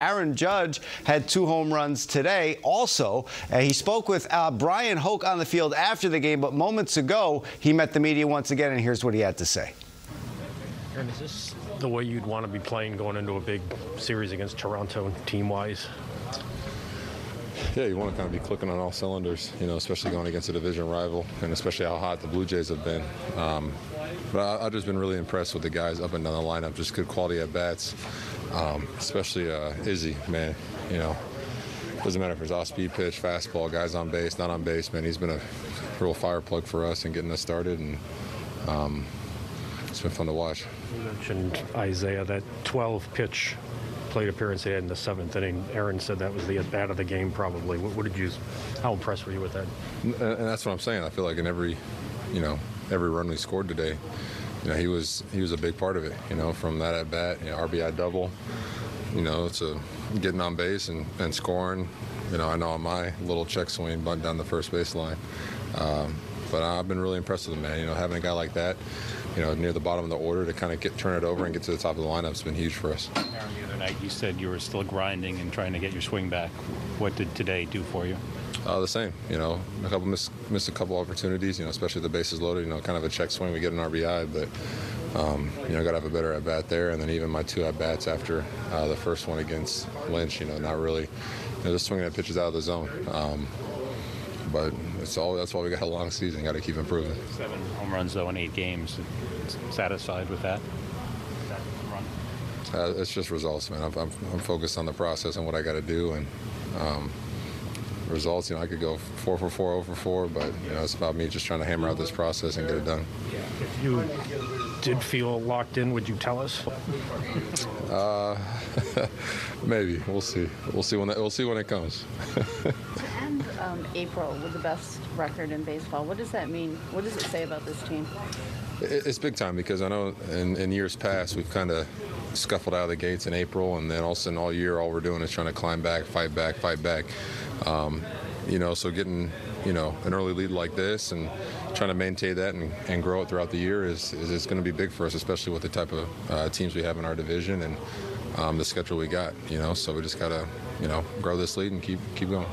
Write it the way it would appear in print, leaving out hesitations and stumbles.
Aaron Judge had 2 home runs today. Also, he spoke with Brian Hoch on the field after the game, but moments ago, he met the media once again, and here's what he had to say. Aaron, is this the way you'd want to be playing going into a big series against Toronto team-wise? Yeah, you want to kind of be clicking on all cylinders, you know, especially going against a division rival, and especially how hot the Blue Jays have been. But I've just been really impressed with the guys up and down the lineup, just good quality at-bats. Especially Izzy, man, you know, doesn't matter if it's off-speed pitch, fastball, guys on base, not on base, man, he's been a real fire plug for us and getting us started, and it's been fun to watch. You mentioned Isaiah, that 12-pitch plate appearance he had in the 7th inning. Aaron said that was the at-bat of the game, probably. What did you, how impressed were you with that? And that's what I'm saying. I feel like in every, you know, every run we scored today, you know, he was a big part of it, you know, from that at bat, you know, RBI double, you know, it's a getting on base and scoring, you know on my little check swing bunt down the first baseline. But I've been really impressed with him, man, you know, having a guy like that, you know, near the bottom of the order to kind of turn it over and get to the top of the lineup has been huge for us. Aaron, the other night you said you were still grinding and trying to get your swing back. What did today do for you? The same, you know, a couple missed a couple opportunities, you know, especially the bases loaded, you know, kind of a check swing, we get an RBI, but, you know, got to have a better at-bat there, and then even my 2 at-bats after the first one against Lynch, you know, not really, you know, just swinging at pitches out of the zone. But that's why we got a long season, got to keep improving. 7 home runs, though, in 8 games. Satisfied with that? That run? It's just results, man. I'm focused on the process and what I got to do, and, results, you know, I could go 4 for 4, 0 for 4, but you know, it's about me just trying to hammer out this process and get it done. If you did feel locked in, would you tell us? Maybe. We'll see. We'll see when it comes. And April with the best record in baseball. What does that mean? What does it say about this team? It's big time, because I know in years past we've kind of scuffled out of the gates in April, and then all of a sudden all year all we're doing is trying to climb back, fight back. You know, so getting, you know, an early lead like this and trying to maintain that and grow it throughout the year is going to be big for us, especially with the type of teams we have in our division and the schedule we got, you know, so we just got to, you know, grow this lead and keep going.